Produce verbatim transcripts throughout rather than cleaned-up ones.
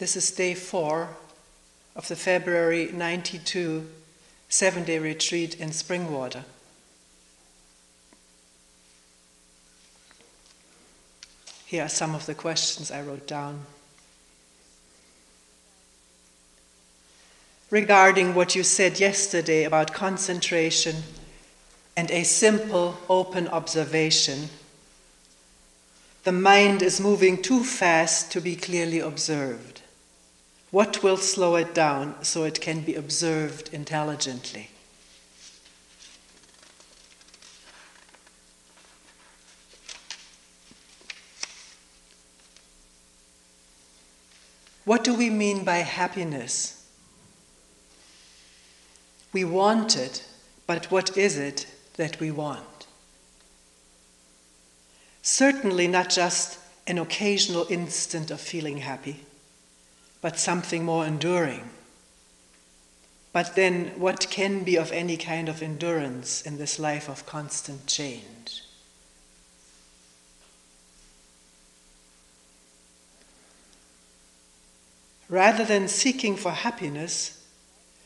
This is day four of the February ninety-two seven-day retreat in Springwater. Here are some of the questions I wrote down. Regarding what you said yesterday about concentration and a simple open observation, the mind is moving too fast to be clearly observed. What will slow it down so it can be observed intelligently? What do we mean by happiness? We want it, but what is it that we want? Certainly not just an occasional instant of feeling happy, but something more enduring. But then what can be of any kind of endurance in this life of constant change? Rather than seeking for happiness,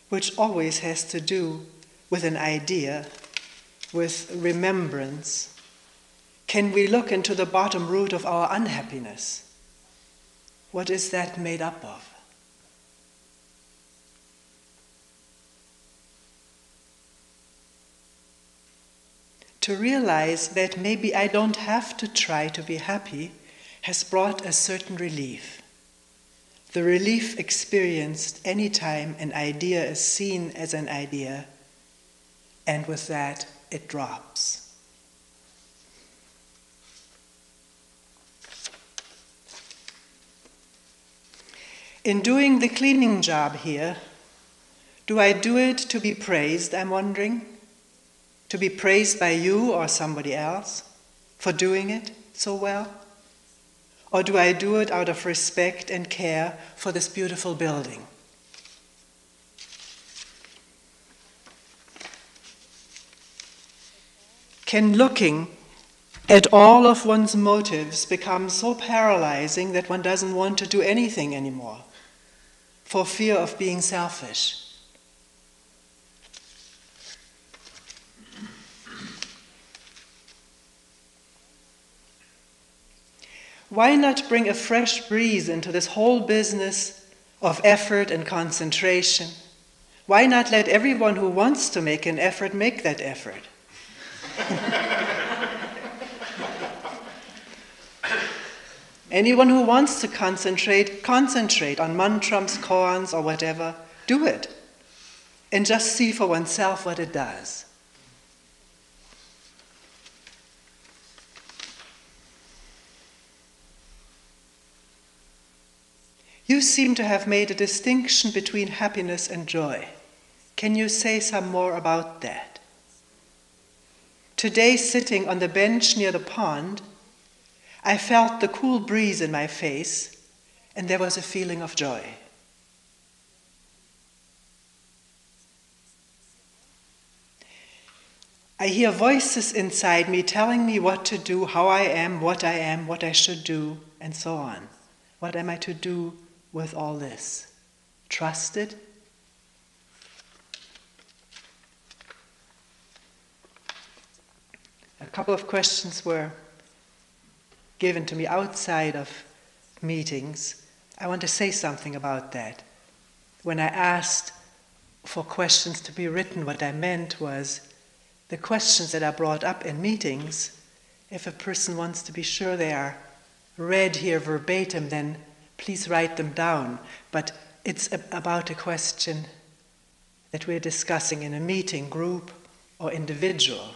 which always has to do with an idea, with remembrance, can we look into the bottom root of our unhappiness? What is that made up of? To realize that maybe I don't have to try to be happy has brought a certain relief. The relief experienced any time an idea is seen as an idea, and with that, it drops. In doing the cleaning job here, do I do it to be praised, I'm wondering? To be praised by you or somebody else for doing it so well? Or do I do it out of respect and care for this beautiful building? Can looking at all of one's motives become so paralyzing that one doesn't want to do anything anymore for fear of being selfish? Why not bring a fresh breeze into this whole business of effort and concentration? Why not let everyone who wants to make an effort make that effort? Anyone who wants to concentrate, concentrate on mantrams, koans, or whatever, do it. And just see for oneself what it does. You seem to have made a distinction between happiness and joy. Can you say some more about that? Today, sitting on the bench near the pond, I felt the cool breeze in my face, and there was a feeling of joy. I hear voices inside me telling me what to do, how I am, what I am, what I should do, and so on. What am I to do with all this? Trust it? A couple of questions were given to me outside of meetings. I want to say something about that. When I asked for questions to be written, what I meant was the questions that are brought up in meetings, if a person wants to be sure they are read here verbatim, then please write them down, but it's about a question that we're discussing in a meeting, group or individual.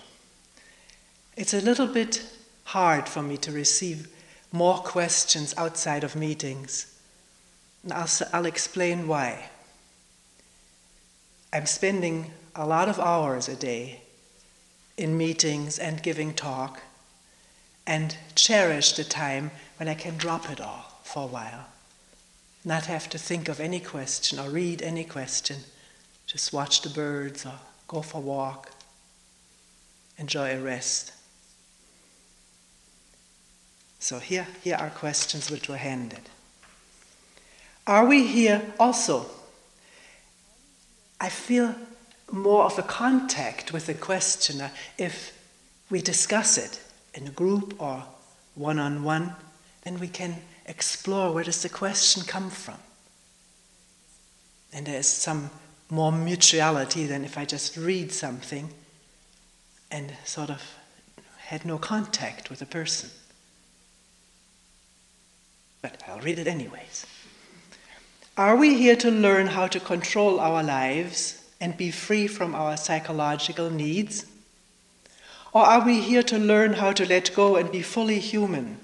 It's a little bit hard for me to receive more questions outside of meetings, and I'll, I'll explain why. I'm spending a lot of hours a day in meetings and giving talk, and cherish the time when I can drop it all for a while, not have to think of any question or read any question, just watch the birds or go for a walk, enjoy a rest. So here, here are questions which were handed. Are we here also? I feel more of a contact with the questioner if we discuss it in a group or one-on-one, then we can explore where does the question come from. And there's some more mutuality than if I just read something and sort of had no contact with the person. But I'll read it anyways. Are we here to learn how to control our lives and be free from our psychological needs? Or are we here to learn how to let go and be fully human,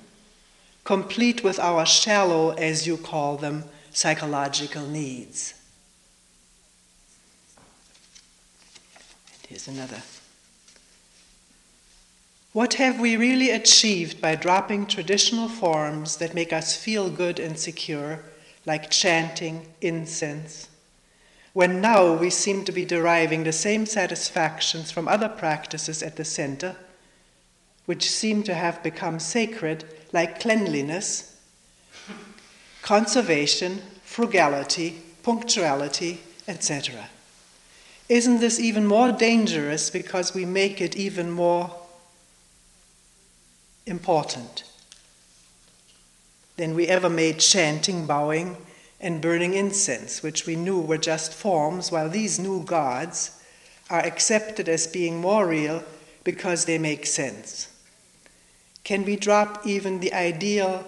complete with our shallow, as you call them, psychological needs? And here's another. What have we really achieved by dropping traditional forms that make us feel good and secure, like chanting, incense, when now we seem to be deriving the same satisfactions from other practices at the center, which seem to have become sacred, like cleanliness, conservation, frugality, punctuality, et cetera? Isn't this even more dangerous because we make it even more important than we ever made chanting, bowing, and burning incense, which we knew were just forms, while these new gods are accepted as being more real because they make sense? Can we drop even the ideal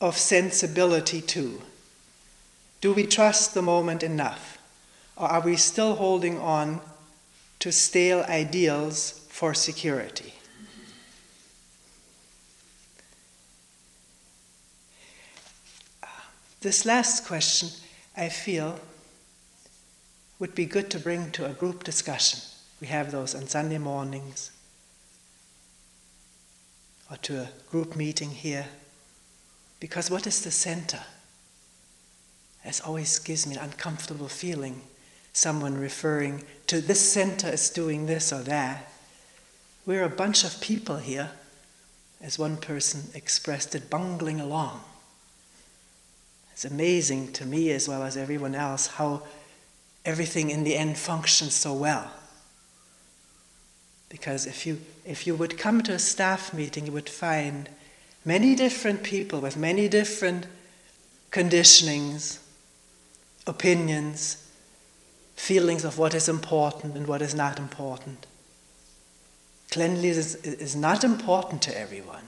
of sensibility too? Do we trust the moment enough? Or are we still holding on to stale ideals for security? This last question, I feel, would be good to bring to a group discussion. We have those on Sunday mornings, or to a group meeting here. Because what is the center? As always gives me an uncomfortable feeling, someone referring to this center as doing this or that. We're a bunch of people here, as one person expressed it, bungling along. It's amazing to me, as well as everyone else, how everything in the end functions so well. Because if you, if you would come to a staff meeting, you would find many different people with many different conditionings, opinions, feelings of what is important and what is not important. Cleanliness is, is not important to everyone.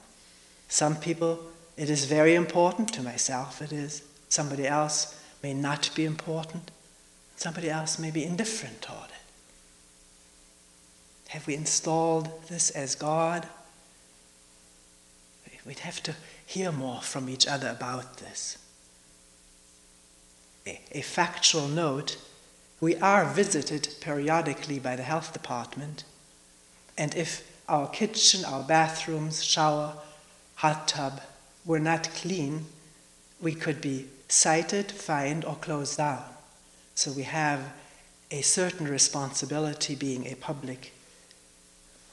Some people, it is very important. To myself it is. Somebody else may not be important. Somebody else may be indifferent toward it. Have we installed this as God? We'd have to hear more from each other about this. A, a factual note, we are visited periodically by the health department, and if our kitchen, our bathrooms, shower, hot tub were not clean, we could be cited, fined, or closed down. So we have a certain responsibility, being a public,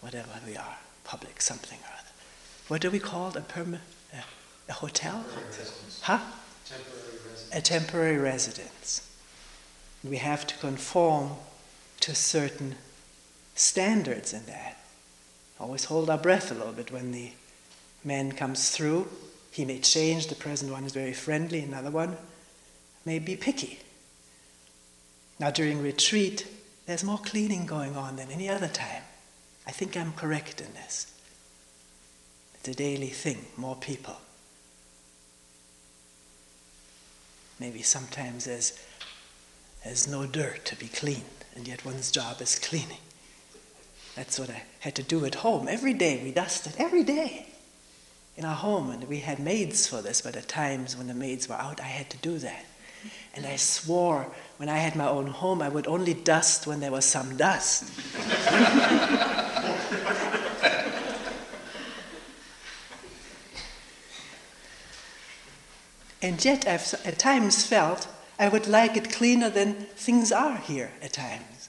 whatever we are, public something or other. What do we call it? A perma, a, a hotel? Temporary huh? Temporary residence. A temporary residence. We have to conform to certain standards in that. Always hold our breath a little bit when the man comes through. He may change. The present one is very friendly. Another one may be picky. Now, during retreat, there's more cleaning going on than any other time. I think I'm correct in this. It's a daily thing, more people. Maybe sometimes there's, there's no dirt to be cleaned, and yet one's job is cleaning. That's what I had to do at home. Every day we dusted, every day. In our home, and we had maids for this, but at times when the maids were out, I had to do that. And I swore when I had my own home, I would only dust when there was some dust. And yet I've at times felt I would like it cleaner than things are here at times.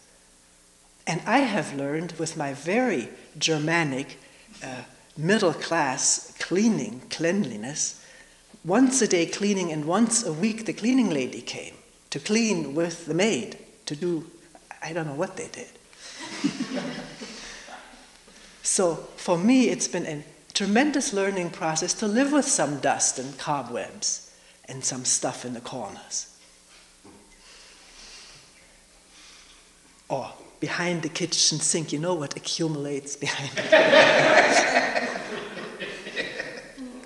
And I have learned with my very Germanic, uh, middle-class cleaning, cleanliness, once a day cleaning, and once a week the cleaning lady came to clean with the maid, to do, I don't know what they did. So for me, it's been a tremendous learning process to live with some dust and cobwebs and some stuff in the corners. Or behind the kitchen sink, you know what accumulates behind it.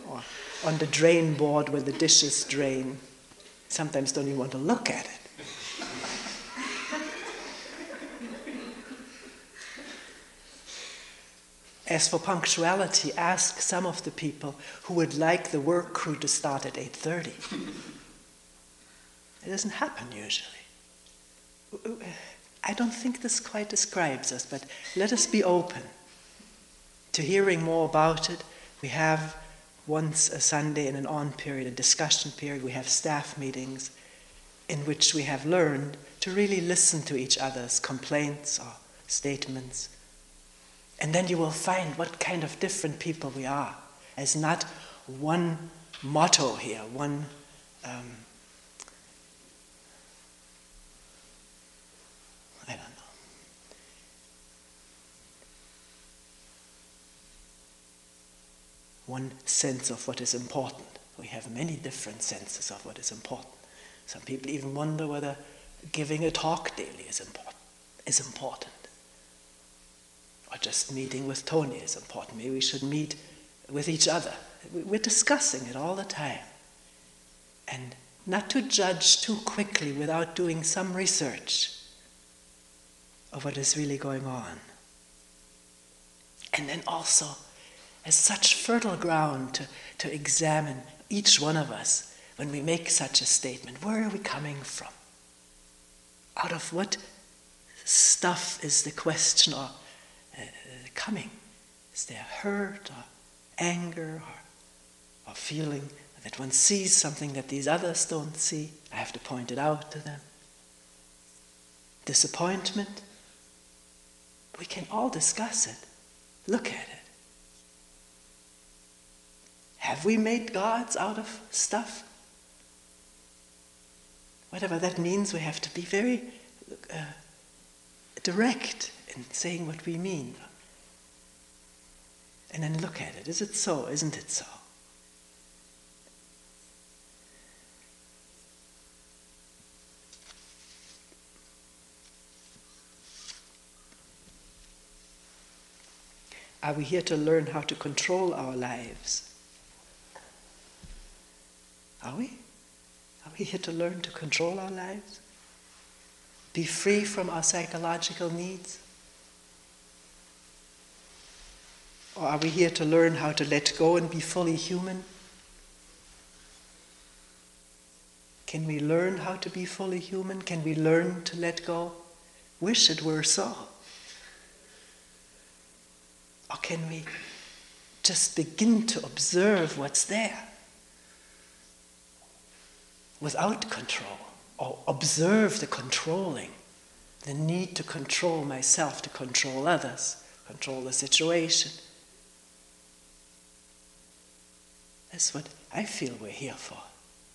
Or on the drain board where the dishes drain. Sometimes don't even want to look at it. As for punctuality, ask some of the people who would like the work crew to start at eight thirty. It doesn't happen usually. I don't think this quite describes us, but let us be open to hearing more about it. We have once a Sunday in an on period, a discussion period, we have staff meetings in which we have learned to really listen to each other's complaints or statements. And then you will find what kind of different people we are. There's not one motto here, one um, I don't know. One sense of what is important. We have many different senses of what is important. Some people even wonder whether giving a talk daily is important. Is important. Or just meeting with Tony is important. Maybe we should meet with each other. We're discussing it all the time. And not to judge too quickly without doing some research of what is really going on. And then also, as such fertile ground to, to examine each one of us when we make such a statement. Where are we coming from? Out of what stuff is the question or Uh, coming? Is there hurt or anger or, or feeling that one sees something that these others don't see? I have to point it out to them. Disappointment? We can all discuss it. Look at it. Have we made gods out of stuff? Whatever that means, we have to be very uh, direct and saying what we mean. And then look at it. Is it so? Isn't it so? Are we here to learn how to control our lives? Are we? Are we here to learn to control our lives? Be free from our psychological needs? Or are we here to learn how to let go and be fully human? Can we learn how to be fully human? Can we learn to let go? Wish it were so. Or can we just begin to observe what's there without control? Or observe the controlling, the need to control myself, to control others, control the situation. That's what I feel we're here for,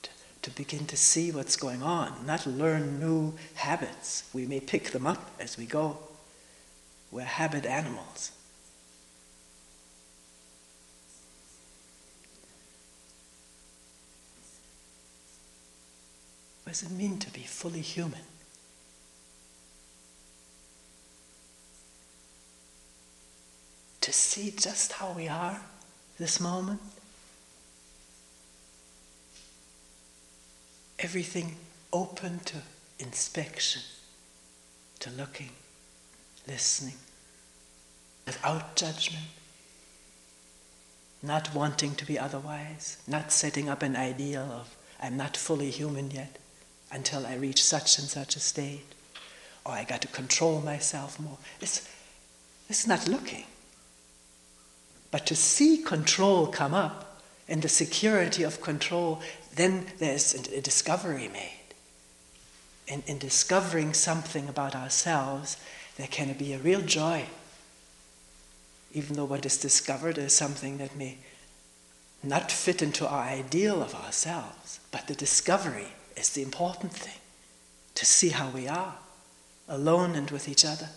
to, to begin to see what's going on, not learn new habits. We may pick them up as we go. We're habit animals. What does it mean to be fully human? To see just how we are this moment? Everything open to inspection, to looking, listening, without judgment, not wanting to be otherwise, not setting up an ideal of I'm not fully human yet until I reach such and such a state, or I got to control myself more. It's, it's not looking. But to see control come up and the security of control, then there's a discovery made. In, in discovering something about ourselves, there can be a real joy. Even though what is discovered is something that may not fit into our ideal of ourselves, but the discovery is the important thing, to see how we are, alone and with each other.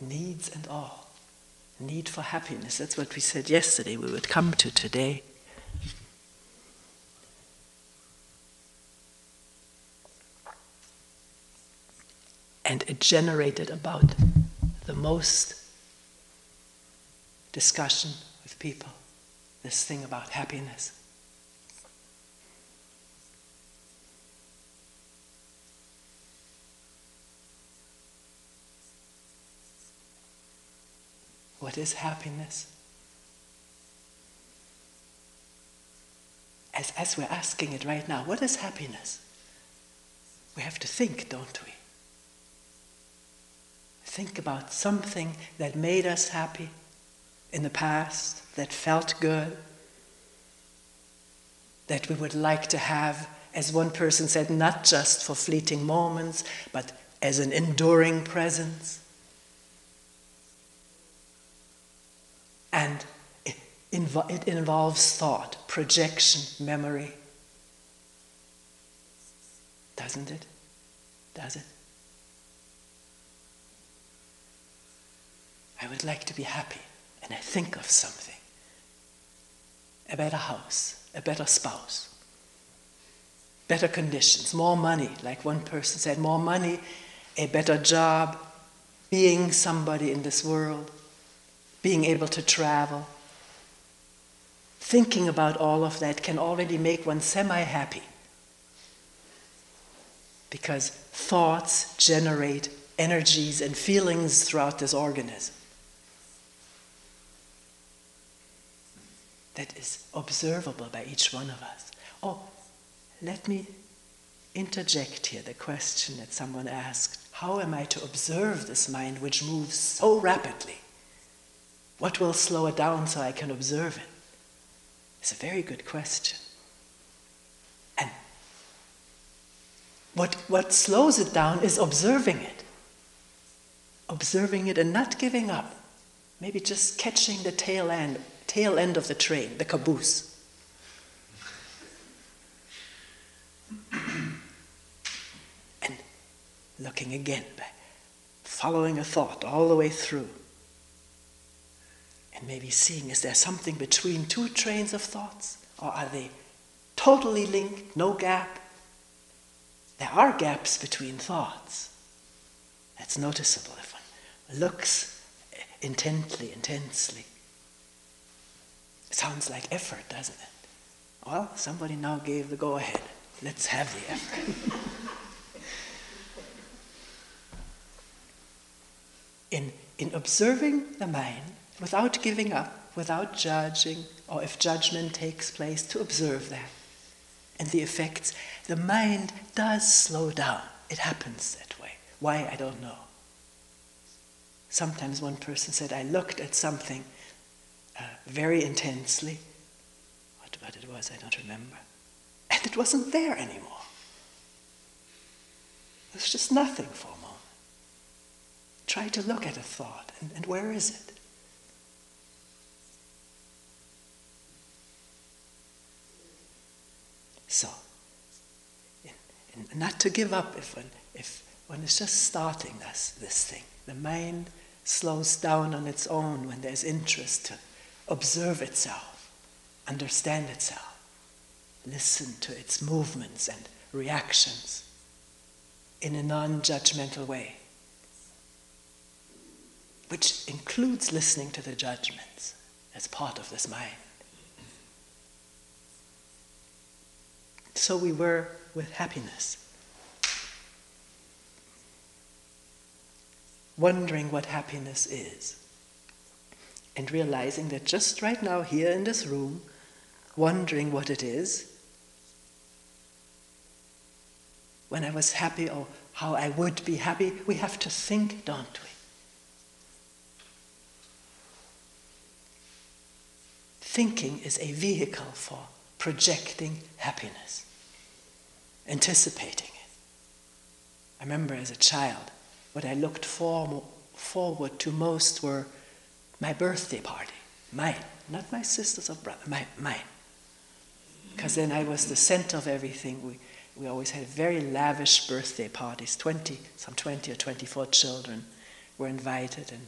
Needs and all. Need for happiness. That's what we said yesterday we would come to today. And it generated about the most discussion with people, this thing about happiness. What is happiness? As, as we're asking it right now, what is happiness? We have to think, don't we? Think about something that made us happy in the past, that felt good, that we would like to have, as one person said, not just for fleeting moments, but as an enduring presence. And it, inv it involves thought, projection, memory. Doesn't it? Does it? I would like to be happy, and I think of something. A better house, a better spouse, better conditions, more money, like one person said, more money, a better job, being somebody in this world, being able to travel. Thinking about all of that can already make one semi-happy, because thoughts generate energies and feelings throughout this organism. That is observable by each one of us. Oh, let me interject here the question that someone asked, how am I to observe this mind which moves so rapidly? What will slow it down so I can observe it? It's a very good question. And what, what slows it down is observing it. Observing it and not giving up. Maybe just catching the tail end, tail end of the train, the caboose. And looking again, following a thought all the way through. And maybe seeing, is there something between two trains of thoughts? Or are they totally linked, no gap? There are gaps between thoughts. That's noticeable if one looks intently, intensely. It sounds like effort, doesn't it? Well, somebody now gave the go-ahead. Let's have the effort. in, in observing the mind, without giving up, without judging, or if judgment takes place, to observe that. And the effects, the mind does slow down. It happens that way. Why, I don't know. Sometimes one person said, I looked at something uh, very intensely. What, what it was, I don't remember. And it wasn't there anymore. It was just nothing for a moment. Try to look at a thought, and, and where is it? So, in, in not to give up if one, if one is just starting this, this thing. The mind slows down on its own when there's interest to observe itself, understand itself, listen to its movements and reactions in a non-judgmental way, which includes listening to the judgments as part of this mind. So we were with happiness. Wondering what happiness is. And realizing that just right now, here in this room, wondering what it is. When I was happy, or how I would be happy, we have to think, don't we? Thinking is a vehicle for projecting happiness, anticipating it. I remember as a child, what I looked for, forward to most were my birthday party, mine, not my sister's or brother, my, mine. Because then I was the center of everything. We, we always had very lavish birthday parties. twenty, some twenty or twenty-four children were invited, and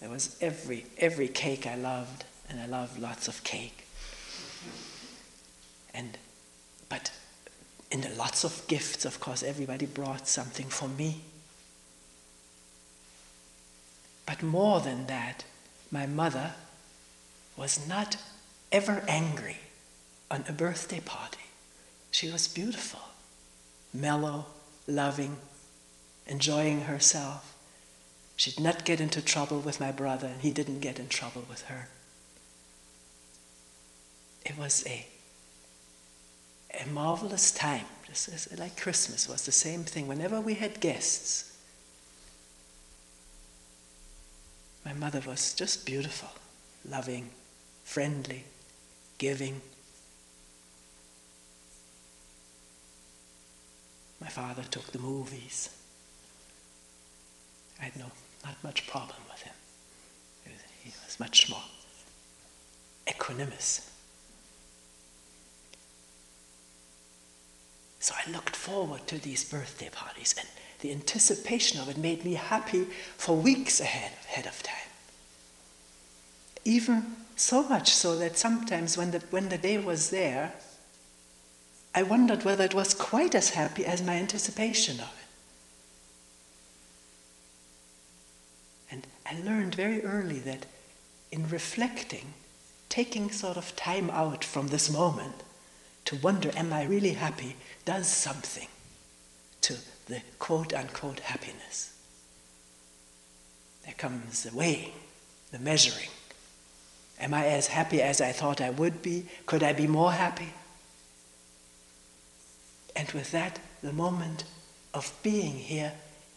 there was every, every cake I loved, and I loved lots of cake. And, but in the lots of gifts, of course, everybody brought something for me. But more than that, my mother was not ever angry on a birthday party. She was beautiful, mellow, loving, enjoying herself. She did not get into trouble with my brother, and he didn't get in trouble with her. It was a, a marvelous time. This is like Christmas was the same thing. Whenever we had guests, my mother was just beautiful, loving, friendly, giving. My father took the movies. I had no, not much problem with him. He was, he was much more equanimous. So I looked forward to these birthday parties, and the anticipation of it made me happy for weeks ahead, ahead of time. Even so much so that sometimes when the, when the day was there, I wondered whether it was quite as happy as my anticipation of it. And I learned very early that in reflecting, taking sort of time out from this moment to wonder, am I really happy, does something to the quote-unquote happiness. There comes the weighing, the measuring. Am I as happy as I thought I would be? Could I be more happy? And with that, the moment of being here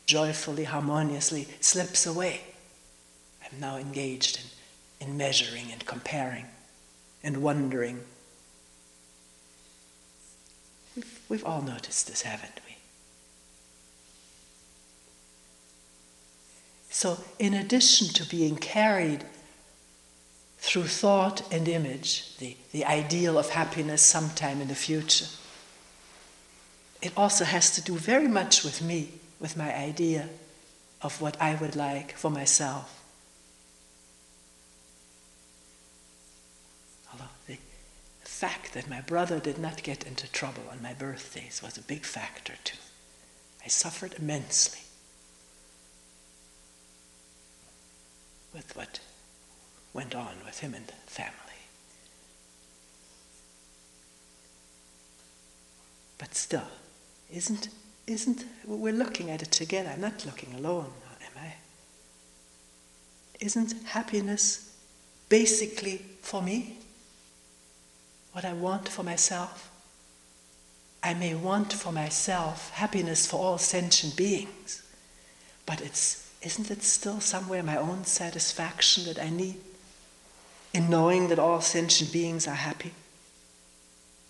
joyfully, harmoniously slips away. I'm now engaged in, in measuring and comparing and wondering. We've, we've all noticed this, haven't we? So in addition to being carried through thought and image, the, the ideal of happiness sometime in the future, it also has to do very much with me, with my idea of what I would like for myself. Although the fact that my brother did not get into trouble on my birthdays was a big factor too. I suffered immensely with what went on with him and the family. But still, isn't, isn't, we're looking at it together. I'm not looking alone, am I? Isn't happiness basically for me? What I want for myself? I may want for myself happiness for all sentient beings, but it's Isn't it still somewhere my own satisfaction that I need in knowing that all sentient beings are happy?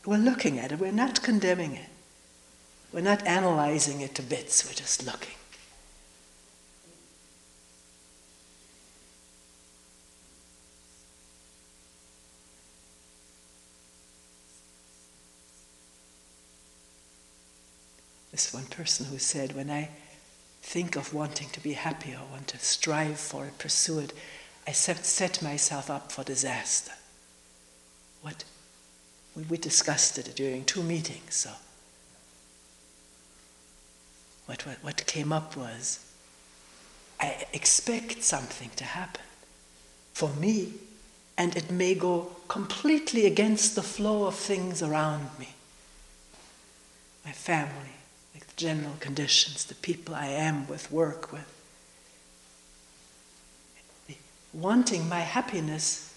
We're looking at it, we're not condemning it. We're not analyzing it to bits, we're just looking. This one person who said, when I think of wanting to be happy or want to strive for it, pursue it, I set myself up for disaster. What we discussed it during two meetings. So what, what, what came up was, I expect something to happen for me, and it may go completely against the flow of things around me, my family, general conditions, the people I am with, work with. Wanting my happiness,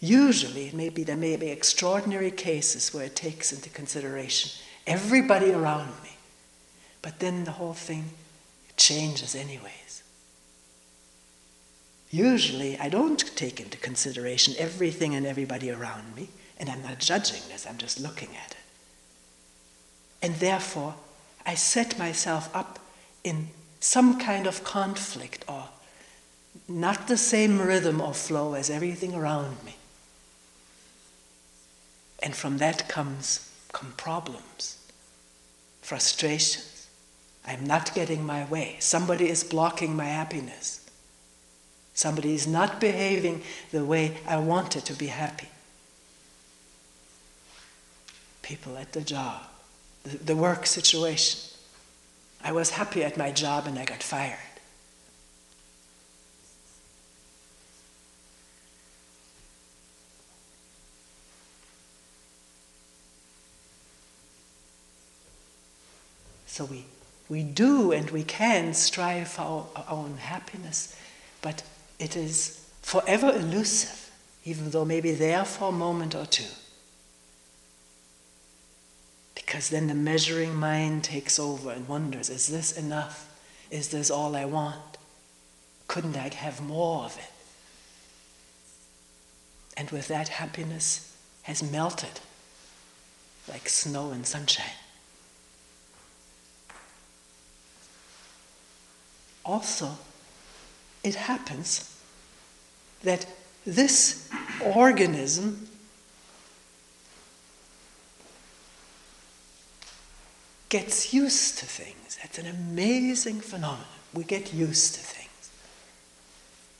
usually, maybe there may be extraordinary cases where it takes into consideration everybody around me, but then the whole thing changes anyways. Usually, I don't take into consideration everything and everybody around me, And I'm not judging this, I'm just looking at it. And therefore, I set myself up in some kind of conflict or not the same rhythm or flow as everything around me. And from that comes come problems, frustrations. I'm not getting my way. Somebody is blocking my happiness. Somebody is not behaving the way I wanted to be happy. People at the job, the, the work situation. I was happy at my job and I got fired. So we, we do and we can strive for our, our own happiness, but it is forever elusive, even though maybe there for a moment or two. Because then the measuring mind takes over and wonders, is this enough? Is this all I want? Couldn't I have more of it? And with that, happiness has melted like snow and sunshine. Also, it happens that this organism gets used to things. That's an amazing phenomenon. We get used to things.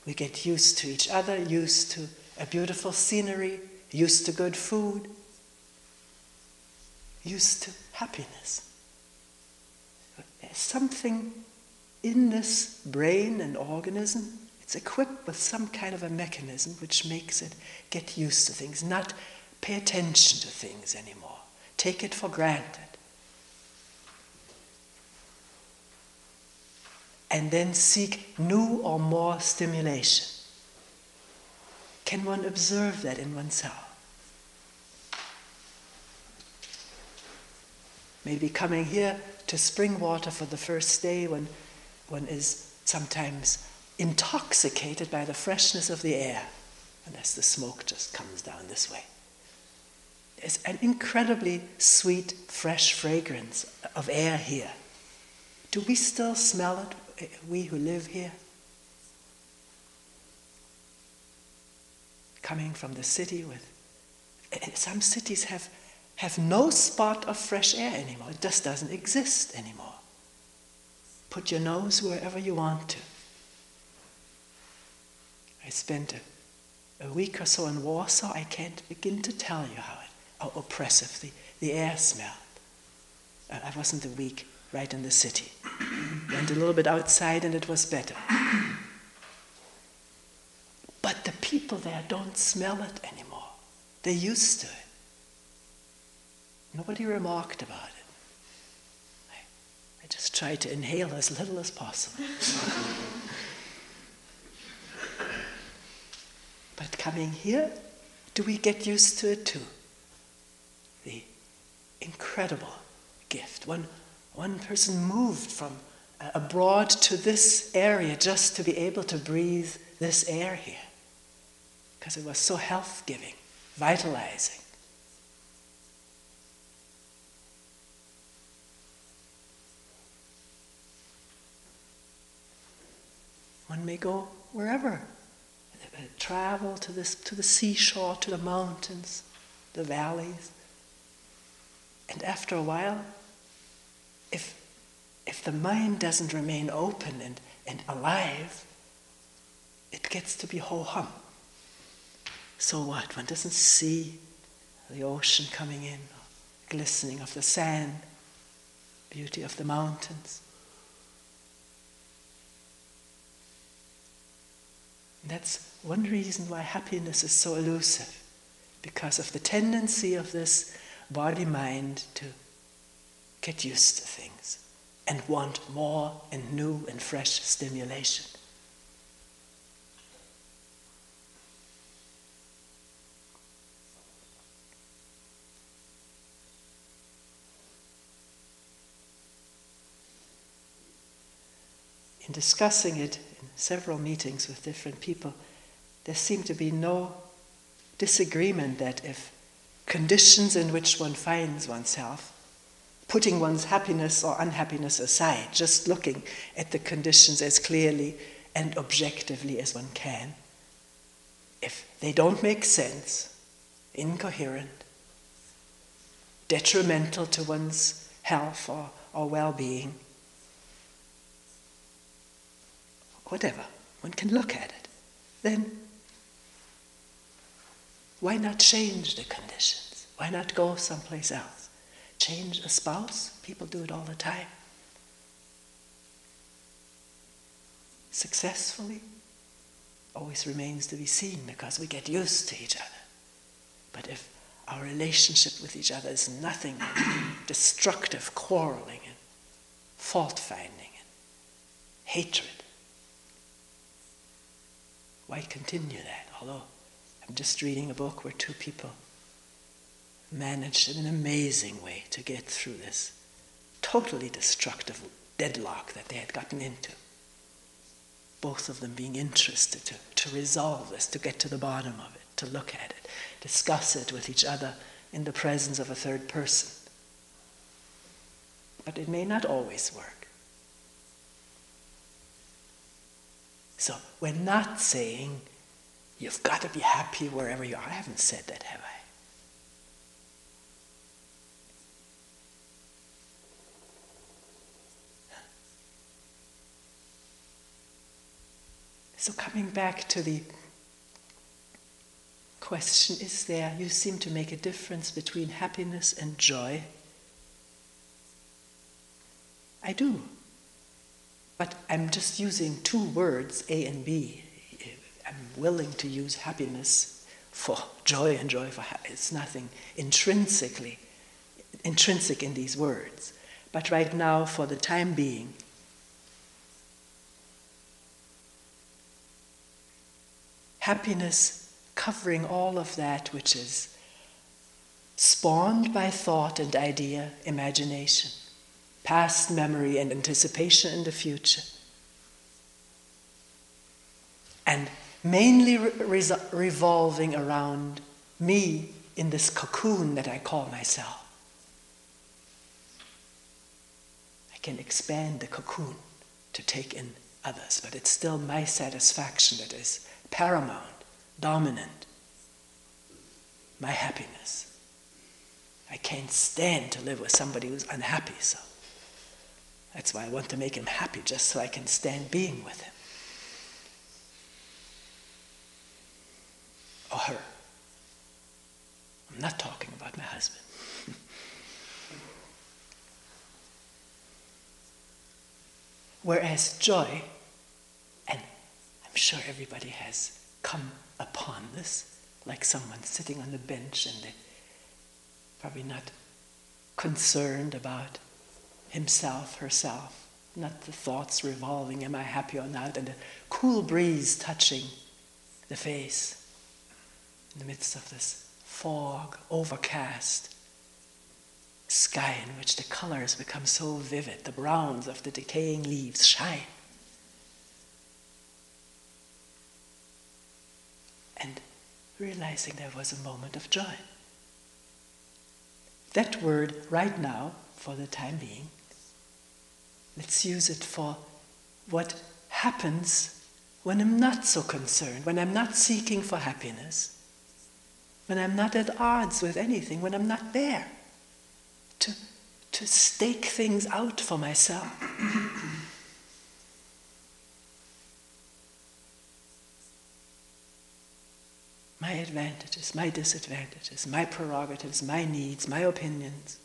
We get used to each other, used to a beautiful scenery, used to good food, used to happiness. But there's something in this brain and organism, it's equipped with some kind of a mechanism which makes it get used to things, not pay attention to things anymore, take it for granted. And then seek new or more stimulation. Can one observe that in oneself? Maybe coming here to Springwater for the first day when one is sometimes intoxicated by the freshness of the air, unless the smoke just comes down this way. There's an incredibly sweet, fresh fragrance of air here. Do we still smell it, we who live here? Coming from the city with... Some cities have, have no spot of fresh air anymore. It just doesn't exist anymore. Put your nose wherever you want to. I spent a, a week or so in Warsaw. I can't begin to tell you how, it, how oppressive the, the air smelled. Uh, I wasn't a week right in the city. Went a little bit outside and it was better. But the people there don't smell it anymore. They're used to it. Nobody remarked about it. I just try to inhale as little as possible. But coming here, do we get used to it too? The incredible gift. One, one person moved from abroad to this area just to be able to breathe this air here, because it was so health-giving, vitalizing. One may go wherever, travel to, this, to the seashore, to the mountains, the valleys. And after a while, if, if the mind doesn't remain open and, and alive, it gets to be ho-hum. So what? One doesn't see the ocean coming in, glistening of the sand, beauty of the mountains. That's one reason why happiness is so elusive, because of the tendency of this body-mind to get used to things and want more and new and fresh stimulation. In discussing it, several meetings with different people, there seemed to be no disagreement that if conditions in which one finds oneself, putting one's happiness or unhappiness aside, just looking at the conditions as clearly and objectively as one can. If they don't make sense, incoherent, detrimental to one's health or, or well-being, whatever, one can look at it, then why not change the conditions? Why not go someplace else? Change a spouse? People do it all the time. Successfully always remains to be seen because we get used to each other. But if our relationship with each other is nothing but destructive quarreling and fault-finding and hatred, why continue that? Although I'm just reading a book where two people managed in an amazing way to get through this totally destructive deadlock that they had gotten into. Both of them being interested to, to resolve this, to get to the bottom of it, to look at it, discuss it with each other in the presence of a third person. But it may not always work. So we're not saying you've got to be happy wherever you are. I haven't said that, have I? So coming back to the question, is there, you seem to make a difference between happiness and joy. I do. But I'm just using two words, A and B. I'm willing to use happiness for joy and joy for happiness. It's nothing intrinsically, intrinsic in these words. But right now, for the time being, happiness covering all of that which is spawned by thought and idea, imagination, past memory and anticipation in the future. And mainly re revolving around me in this cocoon that I call myself. I can expand the cocoon to take in others, but it's still my satisfaction that is paramount, dominant, my happiness. I can't stand to live with somebody who's unhappy, so that's why I want to make him happy, just so I can stand being with him. Or her. I'm not talking about my husband. Whereas joy, and I'm sure everybody has come upon this, like someone sitting on the bench and they're probably not concerned about himself, herself, not the thoughts revolving, am I happy or not, and a cool breeze touching the face. In the midst of this fog, overcast sky in which the colors become so vivid, the browns of the decaying leaves shine. And realizing there was a moment of joy. That word, right now, for the time being, let's use it for what happens when I'm not so concerned, when I'm not seeking for happiness, when I'm not at odds with anything, when I'm not there to, to stake things out for myself. My advantages, my disadvantages, my prerogatives, my needs, my opinions,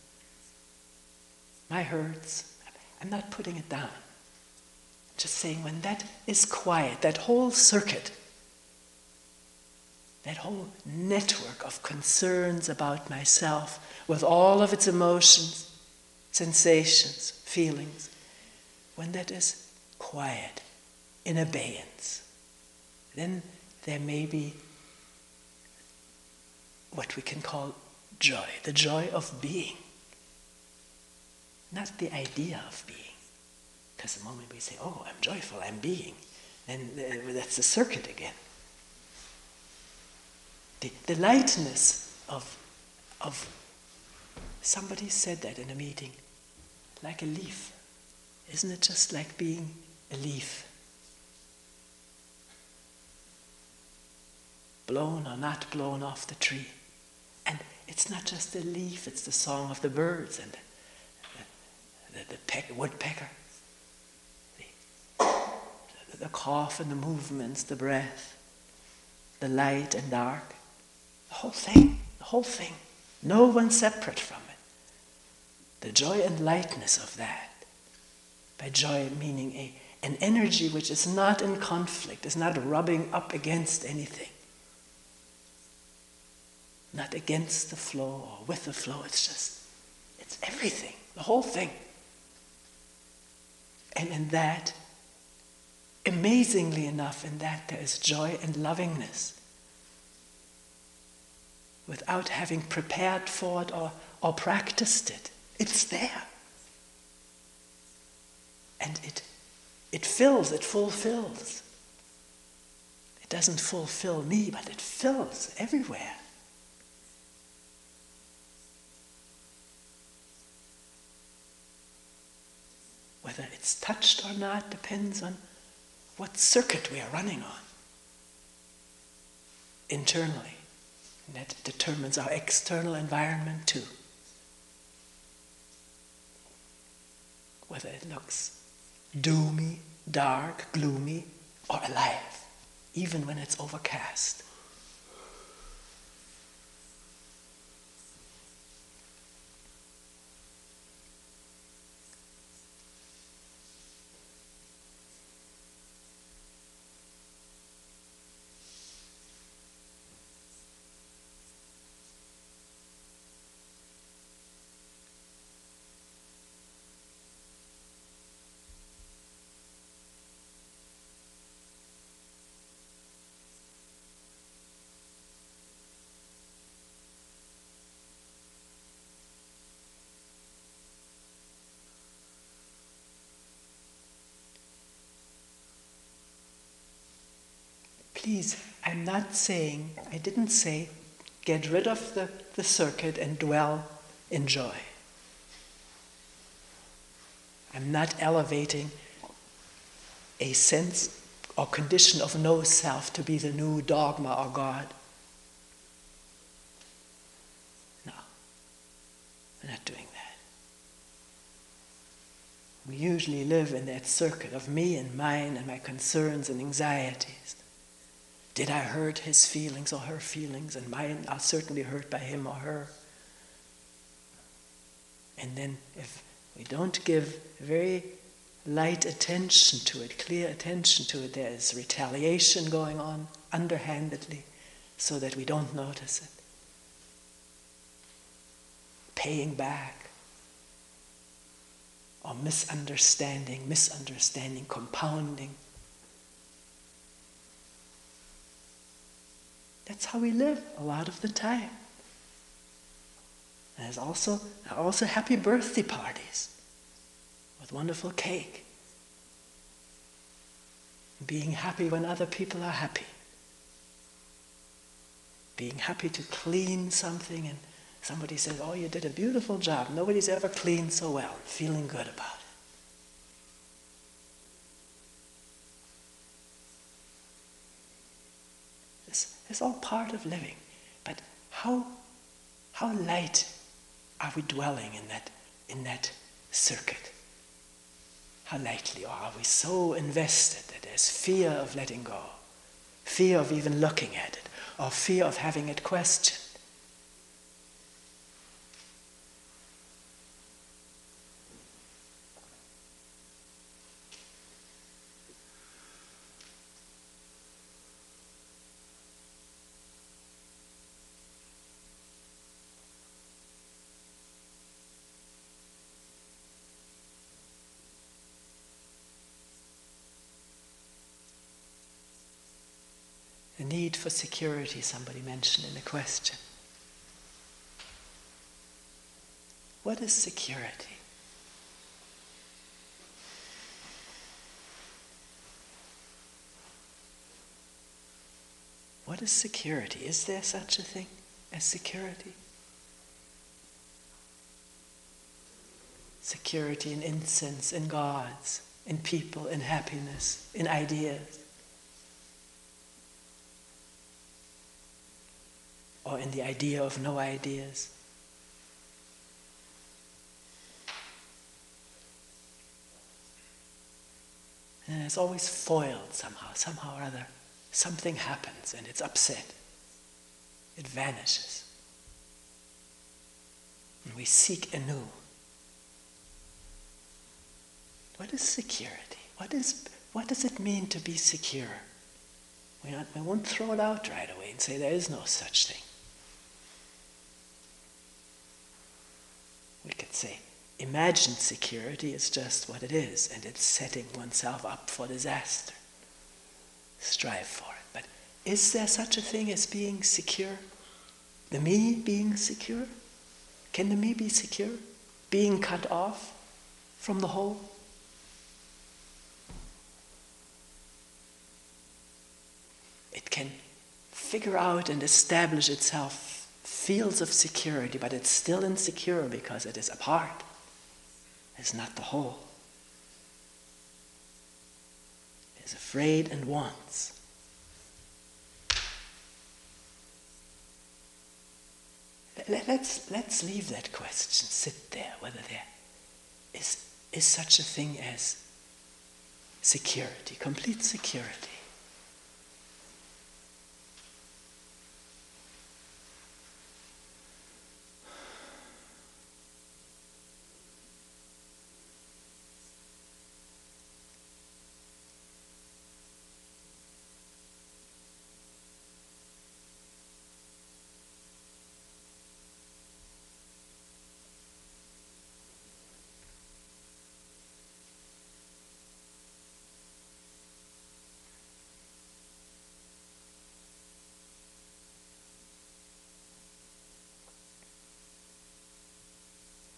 my hurts. I'm not putting it down. I'm just saying when that is quiet, that whole circuit, that whole network of concerns about myself with all of its emotions, sensations, feelings, when that is quiet, in abeyance, then there may be what we can call joy, the joy of being, not the idea of being. Because the moment we say, oh, I'm joyful, I'm being, then that's the circuit again. The, the lightness of, of, somebody said that in a meeting, like a leaf. Isn't it just like being a leaf? Blown or not blown off the tree. And it's not just the leaf, it's the song of the birds and the, the, the peck, woodpecker. The, the cough and the movements, the breath, the light and dark. The whole thing, the whole thing. No one separate from it. The joy and lightness of that. By joy meaning a, an energy which is not in conflict, is not rubbing up against anything. Not against the flow or with the flow, it's just, it's everything, the whole thing. And in that, amazingly enough, in that there is joy and lovingness. Without having prepared for it or, or practiced it, it's there. And it, it fills, it fulfills. It doesn't fulfill me, but it fills everywhere. Whether it's touched or not depends on what circuit we are running on internally. And that determines our external environment too. Whether it looks doomy, dark, gloomy, or alive, even when it's overcast. Please, I'm not saying, I didn't say, get rid of the, the circuit and dwell in joy. I'm not elevating a sense or condition of no self to be the new dogma or God. No, we're not doing that. We usually live in that circuit of me and mine and my concerns and anxieties. Did I hurt his feelings or her feelings? And mine are certainly hurt by him or her. And then if we don't give very light attention to it, clear attention to it, there is retaliation going on underhandedly so that we don't notice it. Paying back or misunderstanding, misunderstanding, compounding. That's how we live a lot of the time. And there's also, there are also happy birthday parties with wonderful cake. Being happy when other people are happy. Being happy to clean something and somebody says, oh, you did a beautiful job. Nobody's ever cleaned so well. Feeling good about it. It's all part of living, but how how light are we dwelling in that in that circuit? How lightly, or are we so invested that there's fear of letting go, fear of even looking at it, or fear of having it questioned? The need for security, somebody mentioned in the question. What is security? What is security? Is there such a thing as security? security in incense, in gods, in people, in happiness, in ideas, or in the idea of no ideas. And it's always foiled somehow, somehow or other. Something happens and it's upset. It vanishes. And we seek anew. What is security? What is, what does it mean to be secure? We, not, we won't throw it out right away and say there is no such thing. We could say, imagined security is just what it is, and it's setting oneself up for disaster. Strive for it. But is there such a thing as being secure? The me being secure? Can the me be secure? Being cut off from the whole? It can figure out and establish itself fields of security, but it's still insecure because it is apart. It's not the whole. It's afraid and wants. Let's, let's leave that question, sit there, whether there is, is such a thing as security, complete security.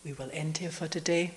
We will end here for today.